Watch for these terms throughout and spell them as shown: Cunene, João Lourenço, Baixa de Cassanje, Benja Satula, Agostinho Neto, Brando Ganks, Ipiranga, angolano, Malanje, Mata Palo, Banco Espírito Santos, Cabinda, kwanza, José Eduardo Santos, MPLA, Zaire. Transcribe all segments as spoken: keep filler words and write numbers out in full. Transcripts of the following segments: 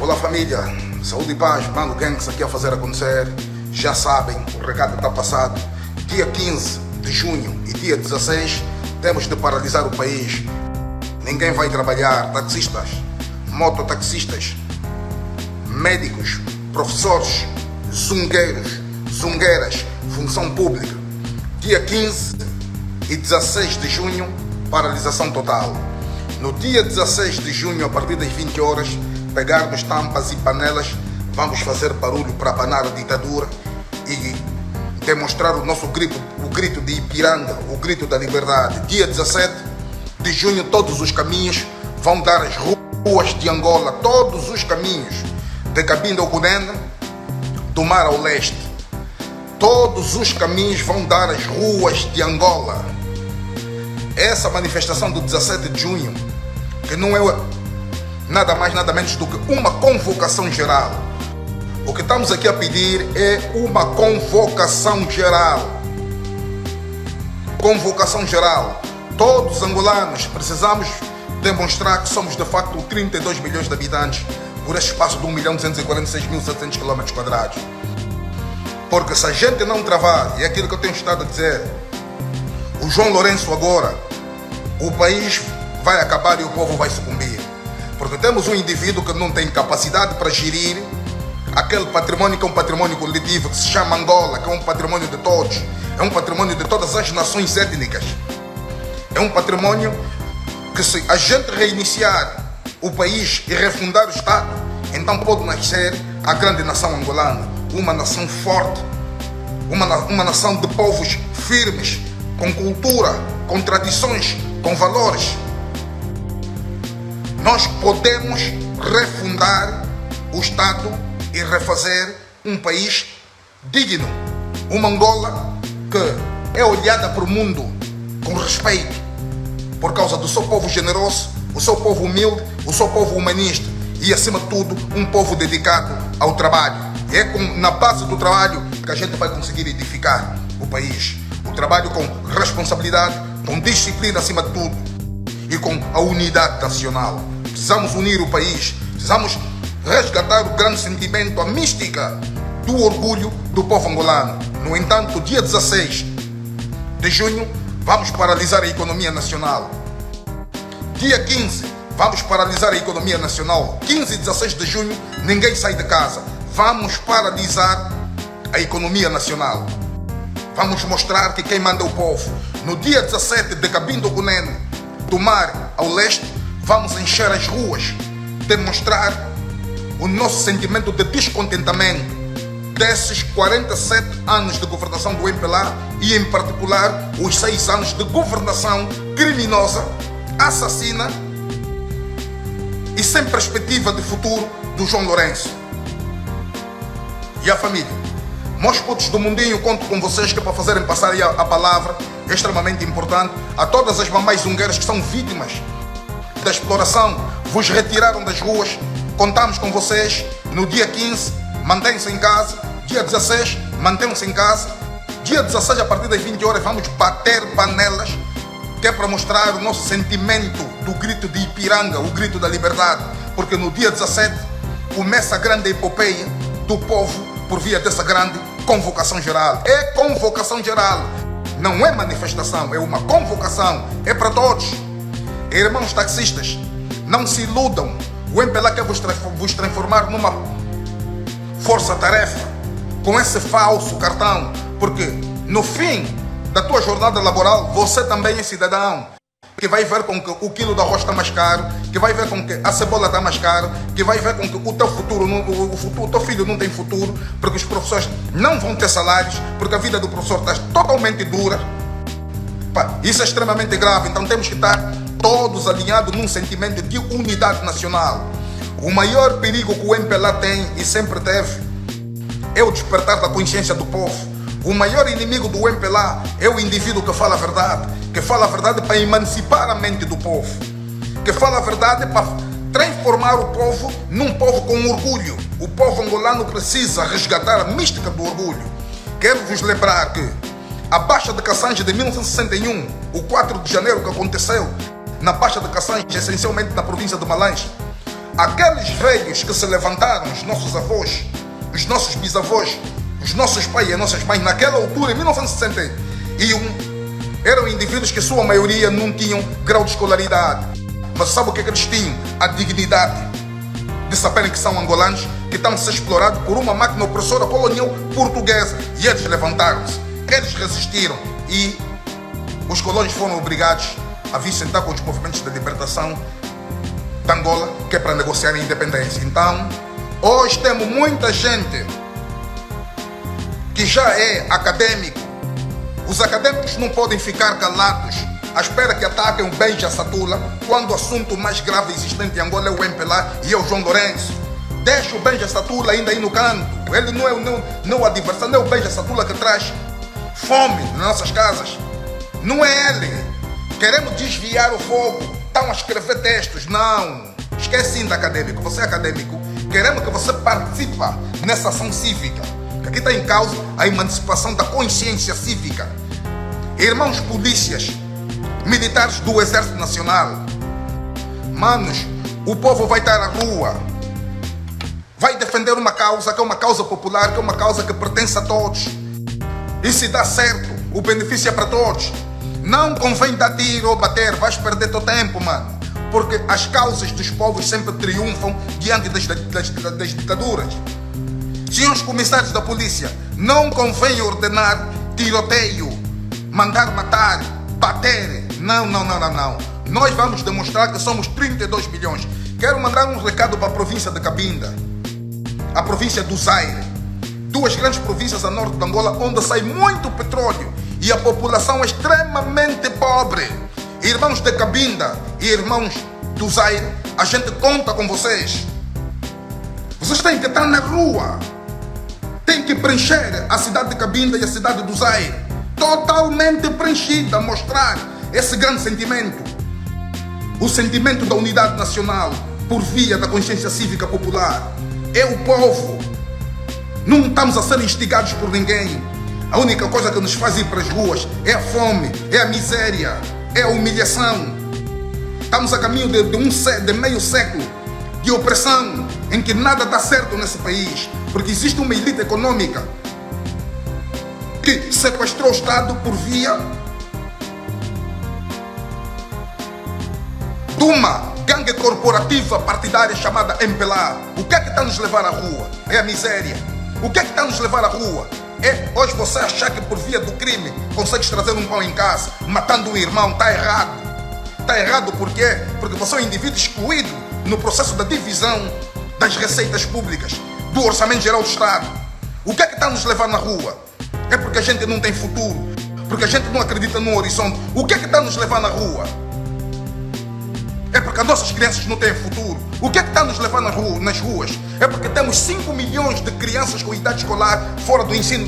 Olá família, saúde e paz, Brando Ganks aqui a fazer acontecer. Já sabem, o recado está passado. Dia quinze de junho e dia dezesseis temos de paralisar o país. Ninguém vai trabalhar, taxistas, mototaxistas, médicos, professores, zungueiros, zungueiras, função pública. Dia quinze e dezesseis de junho, paralisação total. No dia dezesseis de junho, a partir das vinte horas, pegarmos tampas e panelas, vamos fazer barulho para abanar a ditadura e demonstrar o nosso grito, o grito de Ipiranga, o grito da liberdade. Dia dezessete de junho, todos os caminhos vão dar as ruas de Angola, todos os caminhos, de Cabinda ao Cunene, do mar ao leste. Todos os caminhos vão dar as ruas de Angola. Essa manifestação do dezessete de junho, que não é nada mais, nada menos do que uma convocação geral. O que estamos aqui a pedir é uma convocação geral. Convocação geral. Todos os angolanos precisamos demonstrar que somos de facto trinta e dois milhões de habitantes por esse espaço de um milhão duzentos e quarenta e seis mil e setecentos quilômetros quadrados. Porque se a gente não travar, e é aquilo que eu tenho estado a dizer, o João Lourenço agora, o país vai acabar e o povo vai sucumbir. Porque temos um indivíduo que não tem capacidade para gerir aquele patrimônio que é um patrimônio coletivo, que se chama Angola, que é um patrimônio de todos, é um patrimônio de todas as nações étnicas. É um patrimônio que, se a gente reiniciar o país e refundar o Estado, então pode nascer a grande nação angolana. Uma nação forte, uma, uma nação de povos firmes, com cultura, com tradições, com valores. Nós podemos refundar o Estado e refazer um país digno. Uma Angola que é olhada para o mundo com respeito, por causa do seu povo generoso, o seu povo humilde, o seu povo humanista e, acima de tudo, um povo dedicado ao trabalho. É com, na base do trabalho que a gente vai conseguir edificar o país. O trabalho com responsabilidade, com disciplina acima de tudo e com a unidade nacional. Precisamos unir o país, precisamos resgatar o grande sentimento, a mística do orgulho do povo angolano. No entanto, dia dezesseis de junho, vamos paralisar a economia nacional. Dia quinze, vamos paralisar a economia nacional. quinze e dezesseis de junho, ninguém sai de casa. Vamos paralisar a economia nacional. Vamos mostrar que quem manda é o povo. No dia dezessete, de Cabinda ao Cunene, do mar ao leste, vamos encher as ruas, demonstrar o nosso sentimento de descontentamento desses quarenta e sete anos de governação do M P L A e, em particular, os seis anos de governação criminosa, assassina e sem perspectiva de futuro do João Lourenço. E a família, meus putos do mundinho, conto com vocês que para fazerem passar a palavra é extremamente importante. A todas as mamães zungueiras que são vítimas da exploração, vos retiraram das ruas, contamos com vocês. No dia quinze, mantenham-se em casa. Dia dezesseis, mantenham-se em casa. Dia dezesseis, a partir das vinte horas, vamos bater panelas, que é para mostrar o nosso sentimento do grito de Ipiranga, o grito da liberdade. Porque no dia dezessete começa a grande epopeia do povo por via dessa grande convocação geral. É convocação geral, não é manifestação, é uma convocação, é para todos. Irmãos taxistas, não se iludam, o M P L A quer vos transformar numa força-tarefa com esse falso cartão, porque no fim da tua jornada laboral, você também é cidadão, que vai ver com que o quilo da arroz está mais caro, que vai ver com que a cebola está mais cara, que vai ver com que o teu futuro, o, futuro, o teu filho não tem futuro, porque os professores não vão ter salários, porque a vida do professor está totalmente dura. Isso é extremamente grave, então temos que estar todos alinhados num sentimento de unidade nacional. O maior perigo que o M P L A tem e sempre teve é o despertar da consciência do povo. O maior inimigo do M P L A é o indivíduo que fala a verdade, que fala a verdade para emancipar a mente do povo, que fala a verdade para transformar o povo num povo com orgulho. O povo angolano precisa resgatar a mística do orgulho. Quero vos lembrar que a Baixa de Cassanje de mil novecentos e sessenta e um, o quatro de janeiro que aconteceu na Baixa de Cassanje, essencialmente na província de Malanje, aqueles velhos que se levantaram, os nossos avós, os nossos bisavós, os nossos pais e as nossas mães, naquela altura, em mil novecentos e sessenta e um, eram indivíduos que sua maioria não tinham grau de escolaridade. Mas sabe o que, é que eles tinham? A dignidade de saberem que são angolanos, que estão a ser explorados por uma máquina opressora colonial portuguesa. E eles levantaram-se, eles resistiram, e os colonos foram obrigados a vir sentar com os movimentos de libertação de Angola, que é para negociar a independência. Então, hoje temos muita gente que já é acadêmico. Os acadêmicos não podem ficar calados à espera que ataquem o Benja Satula, quando o assunto mais grave existente em Angola é o M P L A e é o João Lourenço. Deixa o Benja Satula ainda aí no canto. Ele não é, não, não é o adversário, não é o Benja Satula que traz fome nas nossas casas. Não é ele. Queremos desviar o fogo. Estão a escrever textos. Não. Esquece ainda acadêmico. Você é acadêmico. Queremos que você participe nessa ação cívica. Que aqui está em causa a emancipação da consciência cívica. Irmãos polícias, militares do Exército Nacional, manos, o povo vai estar à rua, vai defender uma causa que é uma causa popular, que é uma causa que pertence a todos. E se dá certo, o benefício é para todos. Não convém dar tiro ou bater, vais perder teu tempo, mano. Porque as causas dos povos sempre triunfam diante das, das, das ditaduras. Senhores comissários da polícia, não convém ordenar tiroteio, mandar matar, bater. Não, não, não, não, não. Nós vamos demonstrar que somos trinta e dois milhões. Quero mandar um recado para a província de Cabinda, a província do Zaire. Duas grandes províncias a norte de Angola, onde sai muito petróleo e a população é extremamente pobre. Irmãos de Cabinda e irmãos do Zaire, a gente conta com vocês. Vocês têm que estar na rua. Tem que preencher a cidade de Cabinda e a cidade do Zaire, totalmente preenchida, mostrar esse grande sentimento, o sentimento da unidade nacional por via da consciência cívica popular. É o povo. Não estamos a ser instigados por ninguém. A única coisa que nos faz ir para as ruas é a fome, é a miséria, é a humilhação. Estamos a caminho de, de, um, de meio século de opressão, em que nada dá certo nesse país, porque existe uma elite econômica que sequestrou o Estado por via de uma gangue corporativa partidária chamada M P L A. O que é que está a nos levar à rua? É a miséria. O que é que está a nos levar à rua? É hoje você achar que por via do crime consegues trazer um pão em casa, matando um irmão. Está errado. Está errado por quê? Porque você é um indivíduo excluído no processo da divisão das receitas públicas, do orçamento geral do Estado. O que é que está a nos levar na rua? É porque a gente não tem futuro, porque a gente não acredita num horizonte. O que é que está a nos levar na rua? É porque as nossas crianças não têm futuro. O que é que está a nos levar na rua, nas ruas? É porque temos cinco milhões de crianças com idade escolar fora do ensino,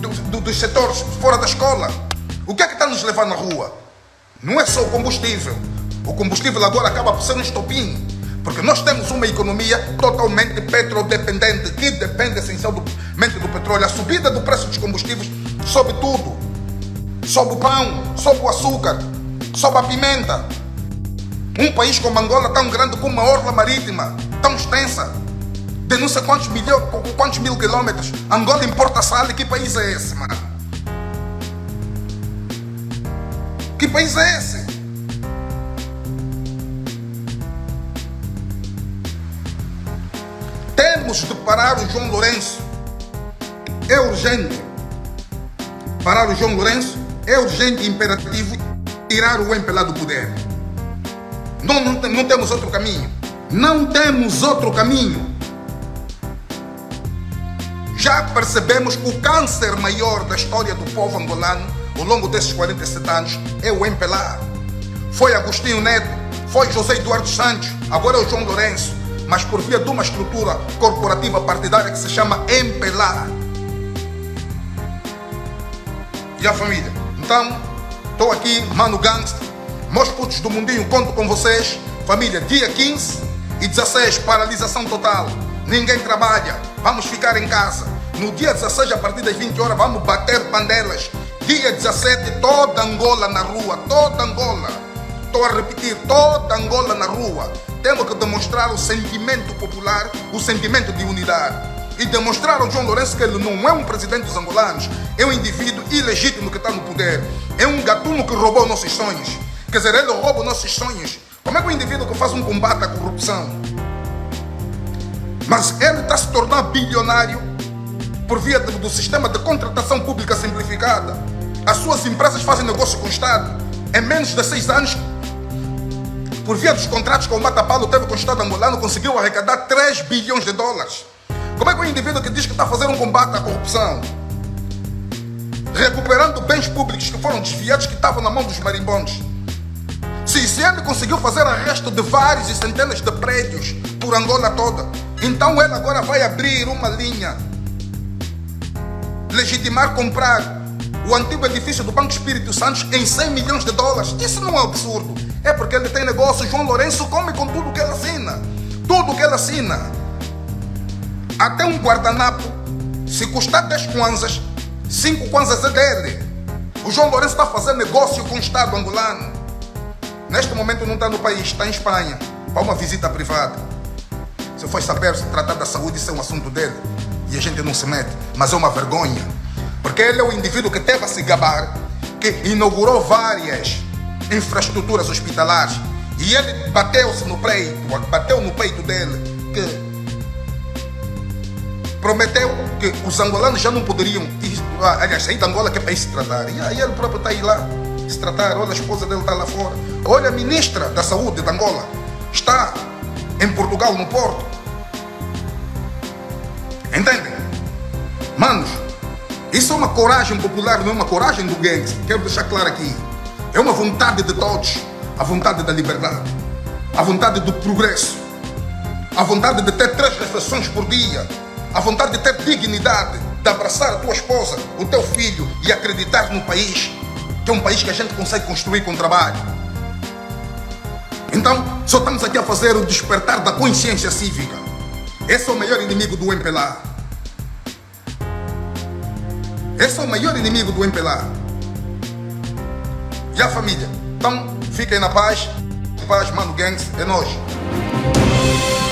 do, do, dos setores, fora da escola. O que é que está a nos levar na rua? Não é só o combustível. O combustível agora acaba por ser um estopim. Porque nós temos uma economia totalmente petrodependente, que depende essencialmente do petróleo. A subida do preço dos combustíveis sobe tudo. Sobe o pão, sobe o açúcar, sobe a pimenta. Um país como Angola, tão grande como uma orla marítima, tão extensa, de não sei quantos, milho, quantos mil quilômetros, Angola importa sal. E que país é esse, mano? Que país é esse? Temos de parar o João Lourenço. É urgente. Parar o João Lourenço é urgente e imperativo. Tirar o M P L A do poder. Não, não, não temos outro caminho. Não temos outro caminho. Já percebemos que o câncer maior da história do povo angolano ao longo desses quarenta e sete anos é o M P L A. Foi Agostinho Neto, foi José Eduardo Santos, agora é o João Lourenço. Mas por via de uma estrutura corporativa partidária que se chama M P L A. E a família. Então, estou aqui, Mano Gangster, meus putos do mundinho, conto com vocês. Família, dia quinze e dezasseis, paralisação total. Ninguém trabalha, vamos ficar em casa. No dia dezasseis, a partir das vinte horas, vamos bater panelas. Dia dezessete, toda Angola na rua, toda Angola. estou a repetir, toda Angola na rua. Temos que demonstrar o sentimento popular, o sentimento de unidade. E demonstrar ao João Lourenço que ele não é um presidente dos angolanos, é um indivíduo ilegítimo que está no poder. É um gatuno que roubou nossos sonhos. Quer dizer, ele rouba nossos sonhos. Como é que um indivíduo que faz um combate à corrupção, mas ele está se tornando bilionário por via do, do sistema de contratação pública simplificada? As suas empresas fazem negócio com o Estado. Em menos de seis anos, por via dos contratos que o Mata Palo teve com o Estado angolano, conseguiu arrecadar três bilhões de dólares. Como é que um indivíduo que diz que está fazendo um combate à corrupção, recuperando bens públicos que foram desviados, que estavam na mão dos marimbondos, se, se ele conseguiu fazer arresto de vários e centenas de prédios por Angola toda, então ele agora vai abrir uma linha, legitimar comprar o antigo edifício do Banco Espírito Santos em cem milhões de dólares. Isso não é absurdo. É porque ele tem negócio. João Lourenço come com tudo que ele assina. Tudo que ele assina. Até um guardanapo, se custar dez kwanzas, cinco kwanzas é dele. O João Lourenço está fazendo negócio com o Estado angolano. Neste momento não está no país, está em Espanha, para uma visita privada. Se for saber se tratar da saúde, isso é um assunto dele. E a gente não se mete, mas é uma vergonha. Porque ele é o indivíduo que teve a se gabar, que inaugurou várias infraestruturas hospitalares. E ele bateu-se no peito, bateu no peito dele, que prometeu que os angolanos já não poderiam ir, aliás, sair da Angola que é para ir se tratar. E aí ele próprio está aí lá, se tratar. Olha, a esposa dele está lá fora. Olha, a ministra da Saúde de Angola está em Portugal, no Porto. Entendem? Manos, isso é uma coragem popular, não é uma coragem do Ganks. Quero deixar claro aqui. É uma vontade de todos. A vontade da liberdade. A vontade do progresso. A vontade de ter três refeições por dia. A vontade de ter dignidade, de abraçar a tua esposa, o teu filho e acreditar no país, que é um país que a gente consegue construir com trabalho. Então, só estamos aqui a fazer o despertar da consciência cívica. Esse é o maior inimigo do M P L A. Esse é o maior inimigo do M P L A. E a família? Então, fiquem na paz. Paz, mano, gangs, é nós.